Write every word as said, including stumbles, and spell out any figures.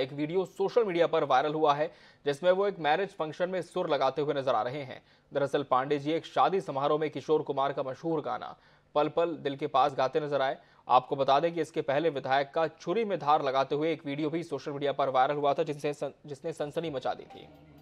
एक video social media पर viral हुआ है जिसमें वो एक मैरिज फंक्शन में सुर लगाते हुए नजर आ रहे हैं। दरअसल पांडे जी एक शादी समारोह में किशोर कुमार का मशहूर गाना पल पल दिल के पास गाते नजर आए। आपको बता दें कि इसके पहले विधायक का छुरी में धार लगाते हुए एक वीडियो भी सोशल मीडिया पर वायरल हुआ था जिसने जिसने सनसनी मचा दी थी।